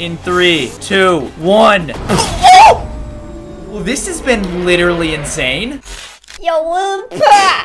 in 3, 2, 1. Oh! Well, this has been literally insane. Yo,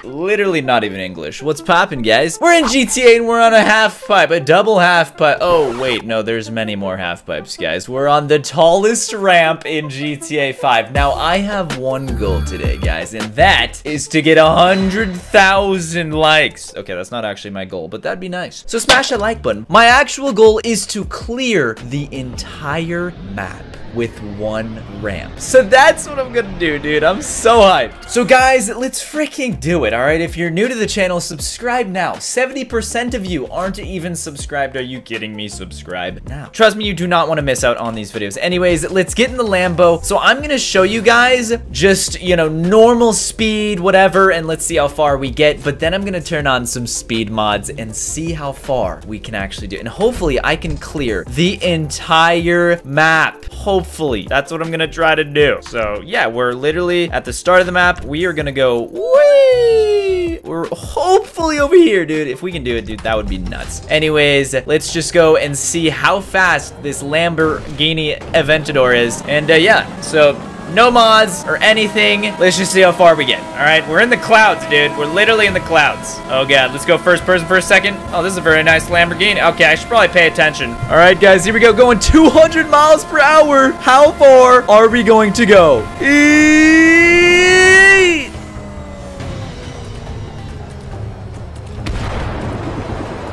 literally not even English. What's poppin', guys? We're in GTA and we're on a half pipe, a double half pipe. Oh, wait, no, there's many more half pipes, guys. We're on the tallest ramp in GTA 5. Now, I have one goal today, guys, and that is to get 100,000 likes. Okay, that's not actually my goal, but that'd be nice. So smash that like button. My actual goal is to clear the entire map with one ramp. So that's what I'm gonna do, dude. I'm so hyped. So guys, let's freaking do it, all right? If you're new to the channel, subscribe now. 70% of you aren't even subscribed. Are you kidding me? Subscribe now. Trust me, you do not wanna miss out on these videos. Anyways, let's get in the Lambo. So I'm gonna show you guys just, you know, normal speed, whatever, and let's see how far we get. But then I'm gonna turn on some speed mods and see how far we can actually do. And hopefully I can clear the entire map. Hopefully, that's what I'm gonna try to do. So yeah, we're literally at the start of the map. We are gonna go way. We're hopefully over here, dude. If we can do it, dude, that would be nuts. Anyways, let's just go and see how fast this Lamborghini Aventador is. And yeah, so no mods or anything. Let's just see how far we get. All right, we're in the clouds, dude. We're literally in the clouds. Oh, God. Let's go first person for a second. Oh, this is a very nice Lamborghini. Okay, I should probably pay attention. All right, guys, here we go. Going 200 miles per hour. How far are we going to go?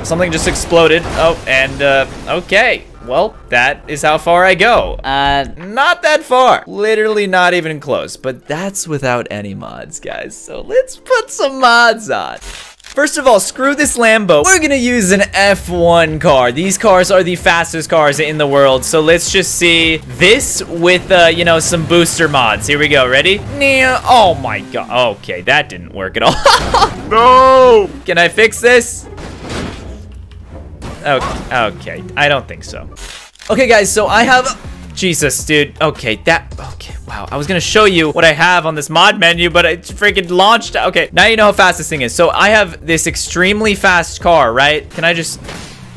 Something just exploded. Oh, and, okay. Well, that is how far I go. Not that far. Literally not even close, but that's without any mods, guys. So let's put some mods on. First of all, screw this Lambo. We're gonna use an F1 car. These cars are the fastest cars in the world. So let's just see this with, you know, some booster mods. Here we go, ready? Oh my God, okay, that didn't work at all. No! Can I fix this? Okay, I don't think so. Okay, guys, so I have... Jesus, dude. Okay, that... Okay, wow. I was gonna show you what I have on this mod menu, but it's freaking launched. Okay, now you know how fast this thing is. So I have this extremely fast car, right? Can I just...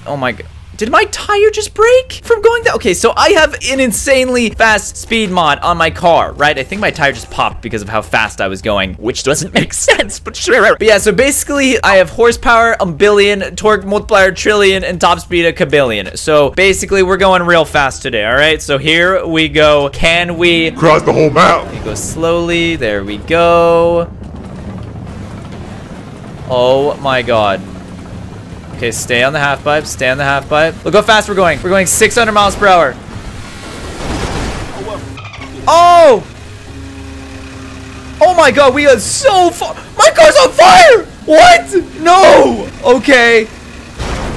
Oh, my God. Did my tire just break from going that? Okay, so I have an insanely fast speed mod on my car, right? I think my tire just popped because of how fast I was going, which doesn't make sense, but sure. But yeah, so basically I have horsepower, a billion, torque multiplier, trillion, and top speed, a kabillion. So basically we're going real fast today, all right? So here we go. Can we cross the whole map? We go slowly. There we go. Oh my God. Okay, stay on the half pipe. Stay on the half pipe. Look how fast we're going. We're going 600 miles per hour. Oh! Oh my God, we are so far. My car's on fire! What? No! Okay.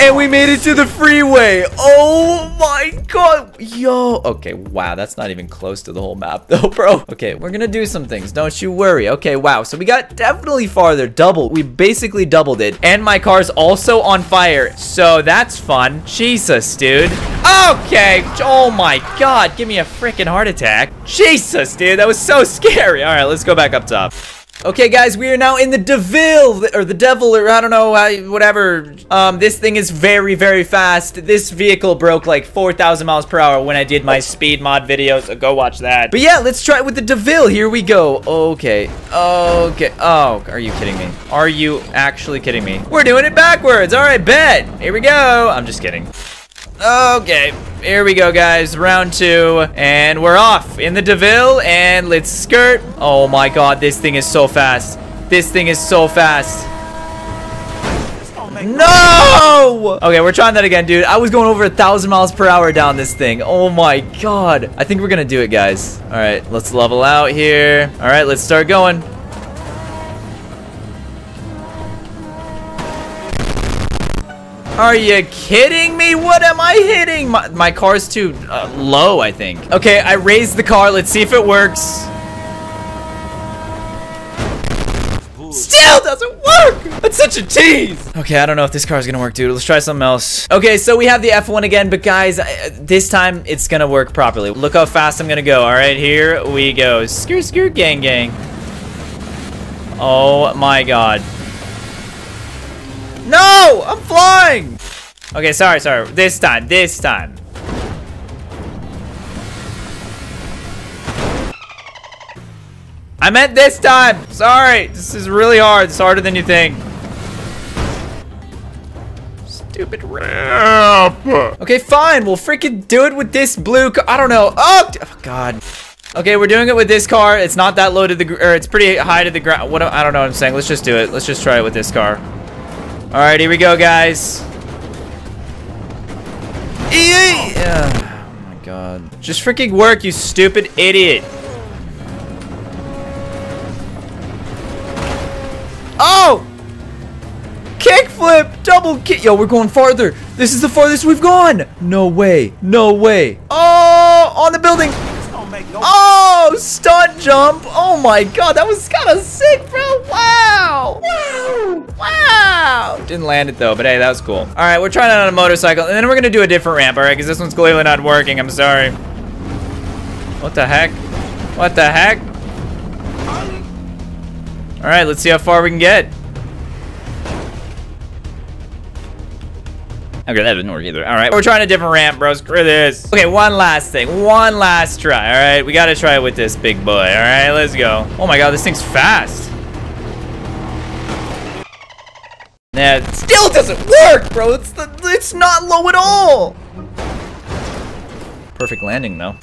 And we made it to the freeway. Oh my God. Yo. Okay, wow. That's not even close to the whole map though, bro. Okay, we're gonna do some things. Don't you worry. Okay, wow. So we got definitely farther. Double. We basically doubled it. And my car's also on fire. So that's fun. Jesus, dude. Okay. Oh my God. Give me a freaking heart attack. Jesus, dude. That was so scary. All right, let's go back up top. Okay, guys, we are now in the Deville, or the Devil, or I don't know, whatever. This thing is very, very fast. This vehicle broke like 4,000 miles per hour when I did my speed mod videos. So go watch that. But yeah, let's try it with the Deville. Here we go. Okay. Okay. Oh, are you kidding me? Are you actually kidding me? We're doing it backwards. All right, bet. Here we go. I'm just kidding. Okay, here we go, guys. Round two, and we're off in the Deville, and let's skirt. Oh my God, this thing is so fast. This thing is so fast. No! Okay, we're trying that again, dude. I was going over 1,000 miles per hour down this thing. Oh my God. I think we're gonna do it, guys. All right, let's level out here. All right, let's start going. Are you kidding me? What am I hitting? My car's too low, I think. Okay, I raised the car. Let's see if it works. Still doesn't work! That's such a tease! Okay, I don't know if this car's gonna work, dude. Let's try something else. Okay, so we have the F1 again, but guys, this time it's gonna work properly. Look how fast I'm gonna go. All right, here we go. Skir, skir, gang, gang. Oh my God. No! I'm flying! Okay, sorry. This time. I meant this time. Sorry. This is really hard. It's harder than you think. Stupid ramp. Okay, fine. We'll freaking do it with this blue car. I don't know. Oh, God. Okay, we're doing it with this car. It's not that low to the ground. Or it's pretty high to the ground. What? I don't know what I'm saying. Let's just do it. Let's just try it with this car. All right, here we go, guys. Oh my God. Just freaking work, you stupid idiot. Oh! Kickflip! Double kick! Yo, we're going farther. This is the farthest we've gone. No way. No way. Oh! On the building. Oh! Stunt jump. Oh my God. That was kind of sick, bro. Wow. Wow. Wow. Didn't land it though, but hey, that was cool. All right, we're trying it on a motorcycle, and then we're going to do a different ramp, all right? Because this one's clearly not working. I'm sorry. What the heck? What the heck? All right, let's see how far we can get. Okay, that didn't work either. All right, we're trying a different ramp, bro. Screw this. Okay, one last thing. One last try, all right? We got to try it with this big boy, all right? Let's go. Oh, my God, this thing's fast. That still doesn't work, bro. It's not low at all. Perfect landing, though.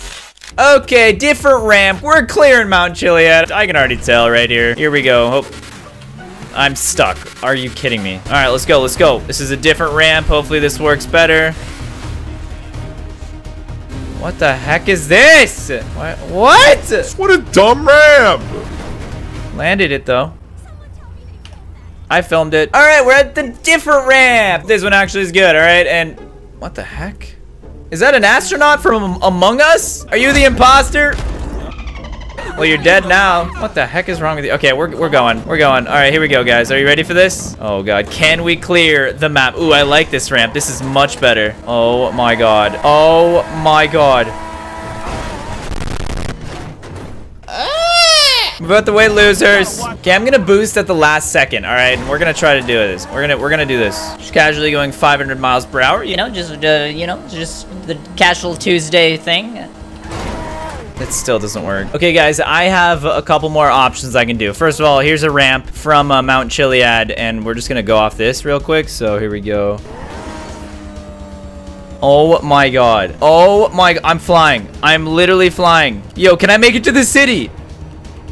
Okay, different ramp. We're clearing Mount Chiliad. I can already tell right here. Here we go. Oh, I'm stuck. Are you kidding me? All right, let's go. Let's go. This is a different ramp. Hopefully this works better. What the heck is this? What? What a dumb ramp. Landed it, though. I filmed it. All right, we're at the different ramp. This one actually is good, all right? And what the heck? Is that an astronaut from Among Us? Are you the imposter? Well, you're dead now. What the heck is wrong with you? Okay, we're going. We're going. All right, here we go, guys. Are you ready for this? Oh, God. Can we clear the map? Ooh, I like this ramp. This is much better. Oh, my God. Oh, my God. We're about to wait, losers. Okay, I'm gonna boost at the last second, all right? And we're gonna try to do this. We're gonna do this. Just casually going 500 miles per hour. You know, just the casual Tuesday thing. It still doesn't work. Okay, guys, I have a couple more options I can do. First of all, here's a ramp from Mount Chiliad, and we're just gonna go off this real quick. So here we go. Oh my God. Oh my, I'm flying. I'm literally flying. Yo, can I make it to the city?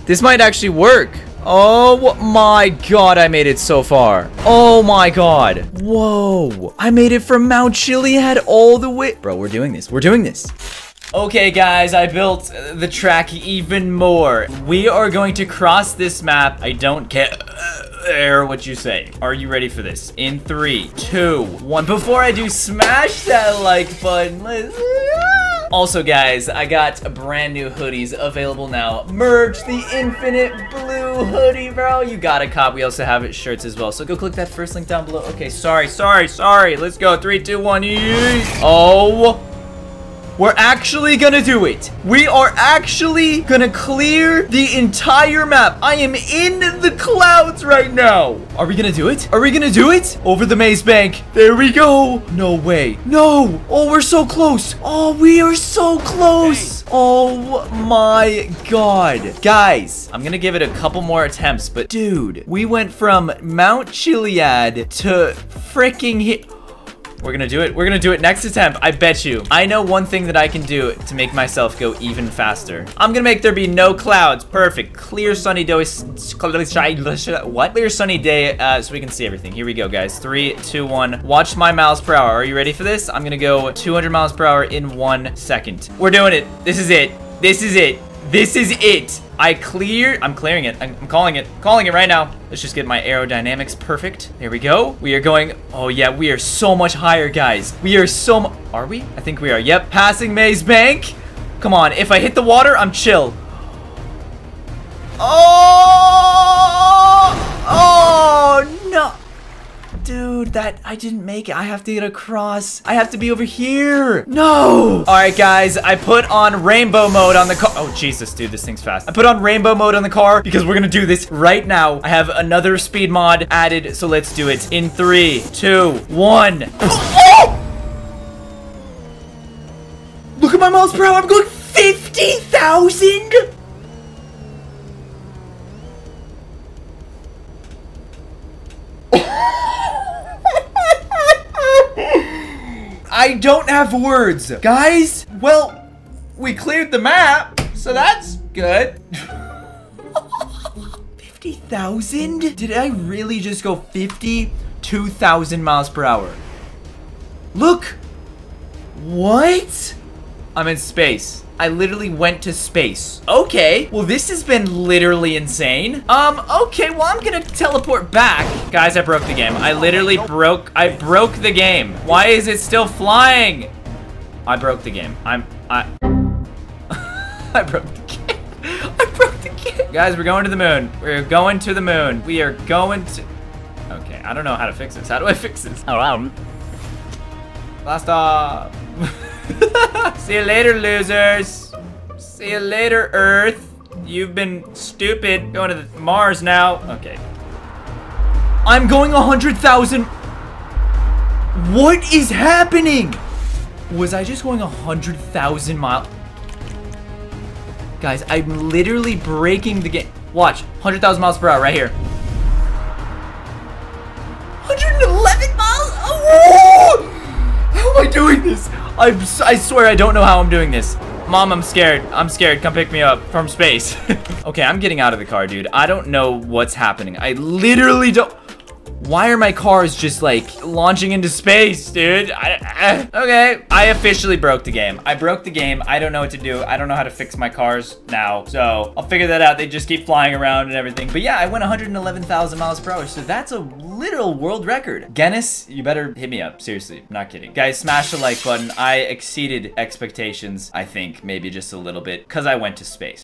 This might actually work. Oh my God, I made it so far. Oh my God. Whoa, I made it from Mount Chiliad all the way. Bro, we're doing this. We're doing this. Okay, guys, I built the track even more. We are going to cross this map. I don't care what you say. Are you ready for this? In 3, 2, 1. Before I do, smash that like button. Let's Also, guys, I got brand new hoodies available now. Merge the infinite blue hoodie, bro. You gotta cop. We also have shirts as well. So go click that first link down below. Okay, sorry. Let's go. 3, 2, 1. Oh, we're actually gonna do it. We are actually gonna clear the entire map. I am in the clouds right now. Are we gonna do it? Are we gonna do it? Over the maze bank. There we go. No way. No. Oh, we're so close. Oh, we are so close. Oh my God. Guys, I'm gonna give it a couple more attempts, but dude, we went from Mount Chiliad to freaking here. We're gonna do it. We're gonna do it next attempt. I bet you. I know one thing that I can do to make myself go even faster. I'm gonna make there be no clouds. Perfect. Clear sunny day. What? Clear sunny day so we can see everything. Here we go, guys. 3, 2, 1. Watch my miles per hour. Are you ready for this? I'm gonna go 200 miles per hour in 1 second. We're doing it. This is it. This is it. This is it. I'm clearing it. I'm calling it. Calling it right now. Let's just get my aerodynamics perfect. Here we go. We are going. Oh, yeah. We are so much higher, guys. We are so much. Are we? I think we are. Yep. Passing Maze Bank. Come on. If I hit the water, I'm chill. Oh! Oh, no. Dude, that I didn't make it. I have to get across. I have to be over here. No. All right, guys, I put on rainbow mode on the car. Oh, Jesus, dude, this thing's fast. I put on rainbow mode on the car because we're gonna do this right now. I have another speed mod added, so let's do it in 3, 2, 1. Oh! Look at my miles per hour. I'm going 50,000. I don't have words. Guys, well, we cleared the map, so that's good. 50,000? Did I really just go 52,000 miles per hour? Look! What? I'm in space. I literally went to space. Okay, well, this has been literally insane. Okay, well, I'm gonna teleport back. Guys, I broke the game. I literally broke the game. Why is it still flying? I broke the game. I broke the game. I broke the game. Guys, we're going to the moon. We're going to the moon. We are going to... Okay, I don't know how to fix this. How do I fix this? Oh, last off. See you later, losers. See you later, Earth. You've been stupid. Going to Mars now. Okay. I'm going 100,000. What is happening? Was I just going 100,000 miles? Guys, I'm literally breaking the game. Watch. 100,000 miles per hour right here. 111 miles? Oh! How am I doing this? I swear I don't know how I'm doing this. Mom, I'm scared. I'm scared. Come pick me up from space. Okay, I'm getting out of the car, dude. I don't know what's happening. I literally don't... Why are my cars just, like, launching into space, dude? Okay, I officially broke the game. I broke the game. I don't know what to do. I don't know how to fix my cars now, so I'll figure that out. They just keep flying around and everything. But yeah, I went 111,000 miles per hour, so that's a literal world record. Guinness, you better hit me up. Seriously, I'm not kidding. Guys, smash the like button. I exceeded expectations, I think, maybe just a little bit, because I went to space.